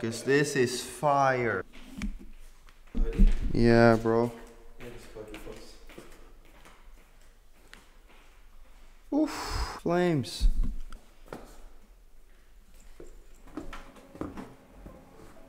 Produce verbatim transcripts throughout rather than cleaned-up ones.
Because this is fire. Yeah, bro. Oof, flames.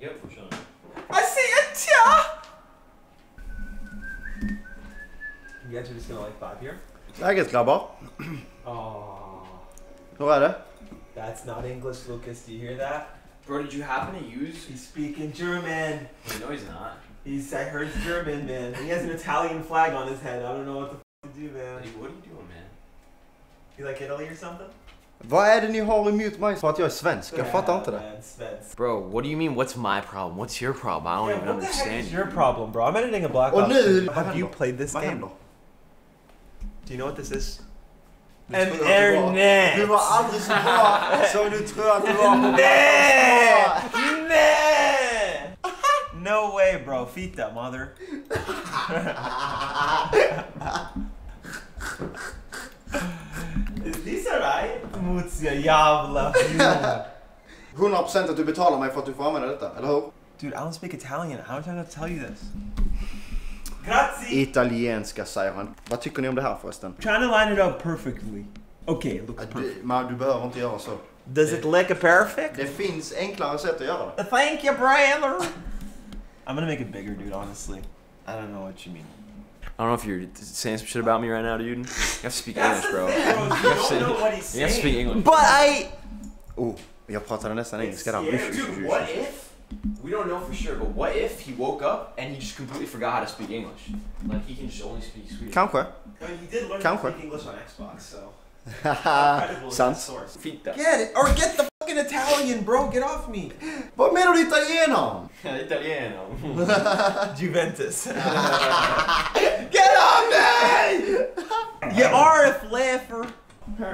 Yep, for sure. I see it, yeah! You guys are just gonna like vibe here? I guess, Gabo. Oh. That's not English, Lucas. Do you hear that? Bro, did you happen to use? He's speaking German. Wait, no, he's not. He's, I heard German, man. He has an Italian flag on his head. I don't know what the f to do, man. Hey, what are you doing, man? You like Italy or something? Why didn't you hold mute my svensk? I don't understand. Bro, what do you mean? What's my problem? What's your problem? I don't yeah, even what understand. The heck is your problem, bro? I'm editing a Black Ops. Oh, no. Have you played this my game? Handle. Do you know what this is? An internet. Nummer anderes woord. Zo nu terug aan No way, bro. Feed that mother. Is this alright? Mutsia jävla fjol. hundra procent att du betalar mig för att du får använda detta, eller hur? Dude, I don't speak Italian. How am I trying to tell you this? Grazie! Italienska, säger han. Vad tycker ni om det här förresten? Trying to line it up perfectly. Okej, okay, looks perfect. Men du behöver inte göra så. Does it look perfect? Det finns enklare sätt att göra det. Thank you, brother! I'm gonna make it bigger, dude, honestly. I don't know what you mean. I don't know if you're saying some shit about me right now, dude. You have to speak English, bro. You have to speak English. But I... Oh, jag pratade nästan engelska där. Dude, what if... We don't know for sure, but what if he woke up and he just completely forgot how to speak English? Like, he can just only speak Swedish. Kanske. I mean, he did learn to speak English on Xbox, so... Haha, sounds... Fitta. Get it! Or get the fucking Italian, bro! Get off me! Vad menar du italiano? Italiano. Juventus. Get off me! You are a flaffer!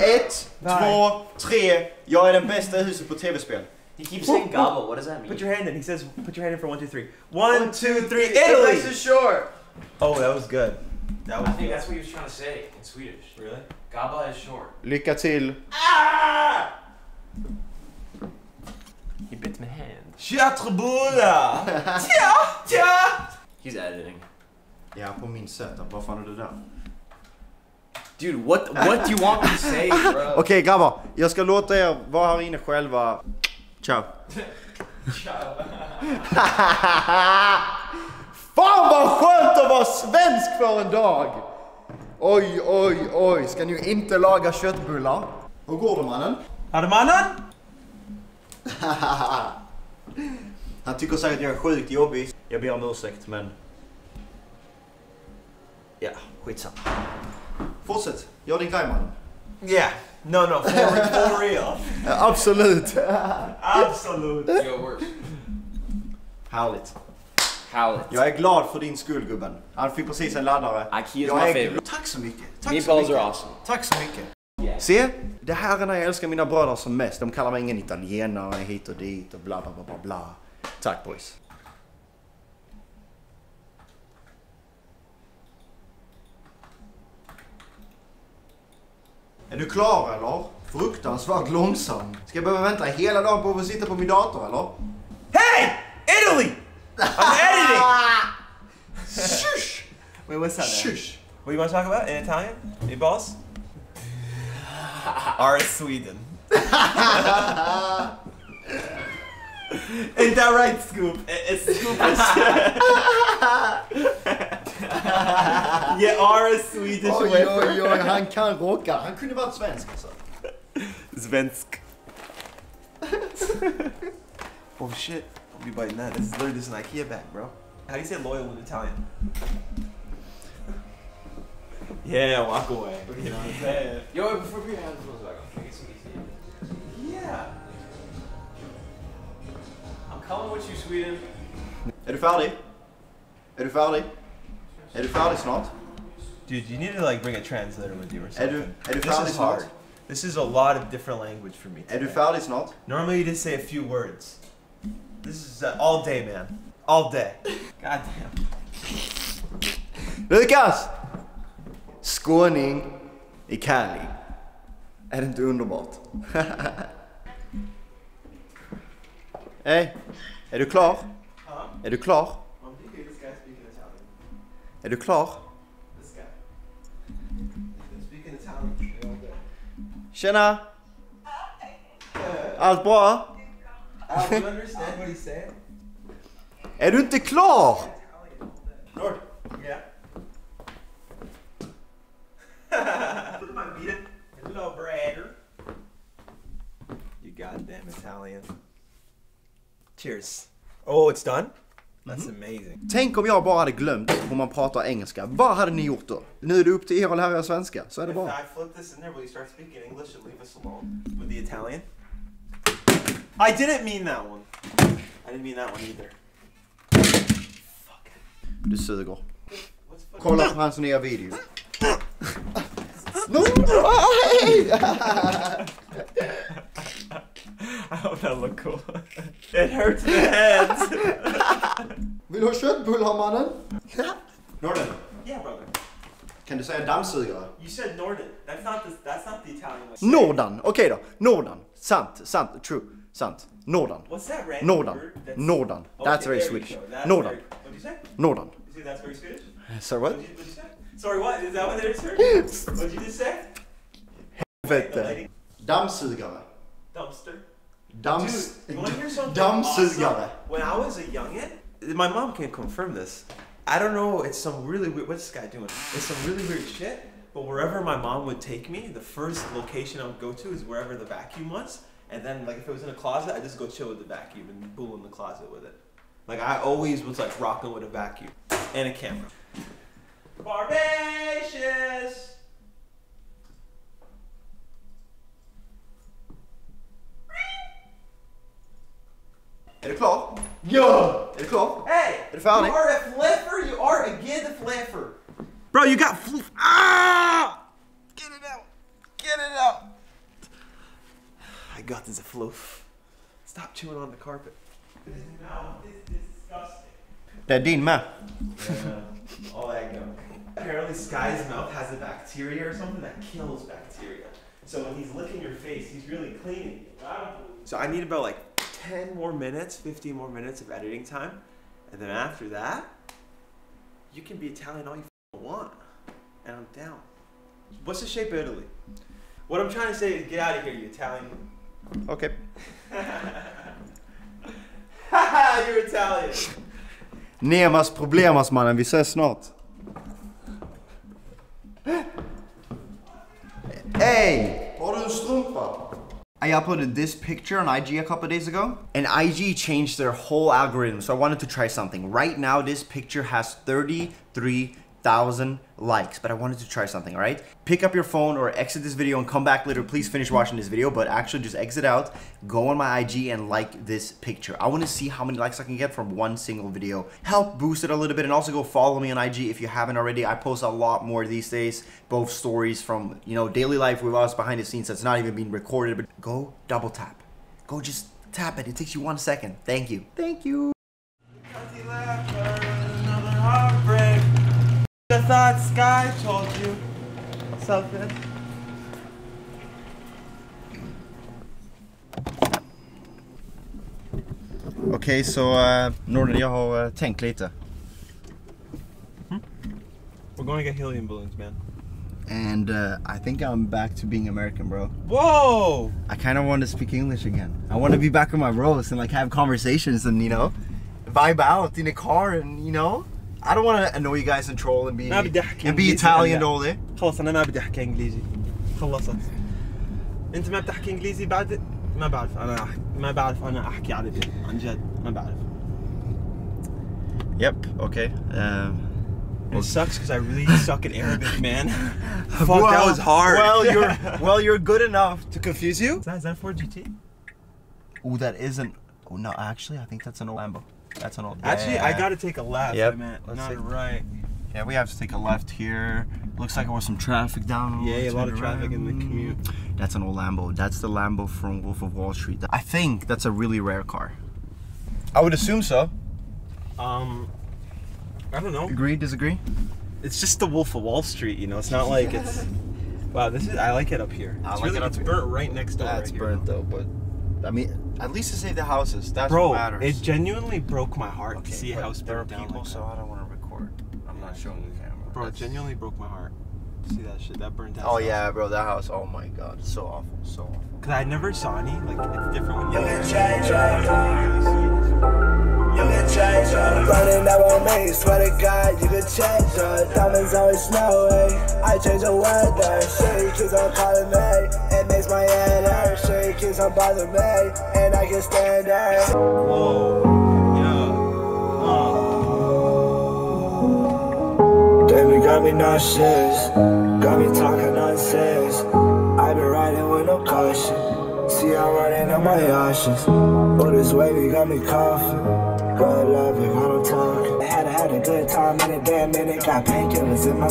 Ett, två, tre. Jag är den bästa huset på tv-spel. He keeps saying gobble, what does that mean? Put your hand in, he says, put your hand in for one, two, three. One, one two, three, Italy! Italy's ashore! Oh, that was good. That was I think good. That's what he was trying to say in Swedish. Really? Gabba is short. Lycka till. Ah! He bit my hand. Tjatrabula! Tja! Tja! He's editing. Yeah, på min setup. Vad fan är det där? Dude, what, what do you want me to say, bro? Okej, okay, grabbar. Jag ska låta er vara här inne själva. Ciao. Ciao. Fan vad skönt att vara svensk för en dag. Oj, oj, oj. Ska nu inte laga köttbullar? Hur går det, mannen? Är det mannen? Han tycker säkert att jag är sjukt jobbig. Jag ber om ursäkt, men... Ja, skitsamt. Fortsätt. Gör din grej, mannen. Yeah. No, no, for, for real. Absolut. Absolut. You're worse. Härligt. Härligt. Jag är glad för din skull, gubben. Han fick precis en laddare. Aki is my favorite. Tack så mycket. Tack Meatballs så mycket. Are awesome. Tack så mycket. Yeah. Se, det här är när jag älskar mina bröder som mest. De kallar mig ingen italienare hit och dit och bla bla bla bla bla. Tack, boys. Är du klar eller? Fruktansvärt långsam. Ska jag behöva vänta hela dagen på att sitta på min dator eller? Hey! Italy! I'm editing! Shush! Wait, what's that? Shush! What do you want to talk about in Italian? Meatballs? Or Sweden? Ain't that right, Scoop? It's Scoop as shit. Jag är en Swedish rapper. Han kan råka. Han kunde vara svensk alltså. Svensk. Oh shit. I'll be biting that. This is literally just an IKEA bag, bro. How do you say loyal in Italian? Yeah, walk away. You know what I'm saying? Yo, wait, before we have this one back, can I get some easy? Yeah. I'm coming with you, Sweden. Är du färdig? Är du färdig? Är du färdig snart? Dude, you need to like bring a translator with you or something. Är du färdig snart? This is a lot of different language for me today. Är du färdig snart? Normally you just say a few words. This is uh, all day, man. All day. God damn. Lukas! Skåning i Cali. Är det inte underbart? Hej. Är du klar? Ja. Är du klar? Är du klar? Tjena! Allt bra? Är du inte klar? You goddamn Italian. Cheers. Oh, it's done? That's amazing. Tänk om jag bara hade glömt hur man pratar engelska. Vad hade ni gjort då? Nu är det upp till er att lära er svenska. Så är det bara. I flip this in there, will you start speaking English and leave us alone with the Italian? I didn't mean that one. I didn't mean that one either. Fuck. Du suger. Kolla på hans nya video. No! I hope that looked cool. It hurts the head. Vill du ha köttbullar, mannen? Norden. Yeah, brother. Kan du säga dammsugare? You said Norden. That's not the, that's not the Italian way. Norden. Okej okay då. Norden. Sant. Sant. True. Sant. Norden. What's that random Norden. Word? That's... Norden. Okay, that's very Swedish. That's Norden. Very... What did you say? Norden. You see, that's very Swedish? Sorry, what? What did you, what did you say? Sorry, what? Is that what it is, sir? What did you just say? Helvete. Dammsugare. Dumpster. Dumps, Dude, you want to hear something awesome? When I was a youngin, my mom can confirm this. I don't know, it's some really weird, what's this guy doing? It's some really weird shit, but wherever my mom would take me, the first location I would go to is wherever the vacuum was, and then like if it was in a closet, I'd just go chill with the vacuum and boom in the closet with it. Like I always was like rocking with a vacuum and a camera. Barbacious! Är du klar? Ja! Är du klar? Hey! Är du färdig? You are a flaffer, you are again a flaffer! Bro, you got fl- Ah! Get it out! Get it out! I got this a floof. Stop chewing on the carpet. No, this is disgusting. Det är din med. Yeah, all that gunk. Apparently Sky's mouth has a bacteria or something that kills bacteria. So when he's licking your face, he's really cleaning you. Wow. So I need about like ten more minutes, fifteen more minutes of editing time, and then after that, you can be Italian all you want, and I'm down. What's the shape of Italy? What I'm trying to say is get out of here, you Italian. Okay. Haha, you're Italian. Nemas problemas, mannen. Vi ses snart. Hey! Har du en strumpa? I uploaded this picture on I G a couple days ago, and I G changed their whole algorithm, so I wanted to try something. Right now, this picture has thirty-three thousand likes, but I wanted to try something, all right? Pick up your phone or exit this video and come back later. Please finish watching this video, but actually just exit out, go on my I G and like this picture. I want to see how many likes I can get from one single video. Help boost it a little bit, and also go follow me on I G if you haven't already. I post a lot more these days, both stories from, you know, daily life with us behind the scenes that's not even being recorded, but go double tap. Go just tap it. It takes you one second. Thank you. Thank you. I thought Sky told you something. Okej, så Norden, jag har tänkt lite. We're going to get helium balloons, man. And uh, I think I'm back to being American, bro. Whoa! I kind of want to speak English again. I want to be back with my bros and like have conversations and, you know, vibe out in the car and, you know. I don't want to annoy you guys and troll and be and be Italian all day. خلاص أنا ما بدي أحكي إنجليزي. خلصت. أنت ما بتحكي إنجليزي بعد ما بعرف أنا ما بعرف أنا أحكي عربي عن جد ما بعرف. Yep. Okay. Um, it sucks because I really suck at Arabic, man. Fuck, well, that was hard. Well, you're well, you're good enough to confuse you. Is that, is that four G T? Oh, that isn't. Oh no, actually, I think that's an old Lambo. That's an old. Yeah, actually, yeah, yeah. I gotta take a left. Yep. I meant Let's not take, right. Yeah, we have to take a left here. Looks like it was some traffic down. Yeah, yeah a lot of traffic around. In the commute. That's an old Lambo. That's the Lambo from Wolf of Wall Street. I think that's a really rare car. I would assume so. Um, I don't know. Agree? Disagree? It's just the Wolf of Wall Street, you know. It's not like it's. Wow, this is. I like it up here. It's I like really, it up it's here. Burnt right next door. That's right burnt here. Though, but I mean. At least to save the houses. That's Bro, what matters. Bro, it genuinely broke my heart okay, to see a house there are people, like so I don't want to record. I'm not showing the camera. Bro, That's... it genuinely broke my heart. See that shit? That burned down. Oh yeah, bro, that house. Oh my god, it's so awful, so awful. Cause I never saw any. Like it's different when you. You can change up. You can change up. Running that won't make. Swear to God, you can change up. Diamonds always snowy. I change the weather. She keeps on calling me. It makes my head hurt. She keeps on bothering me, and I can stand her. Whoa. Got me nauseous, got me talking nonsense. I've been riding with no caution. See, I'm running on my options. Oh, this wavy got me coughing. God love it, I don't talk. I had, I had a good time in a damn minute. Got painkillers in my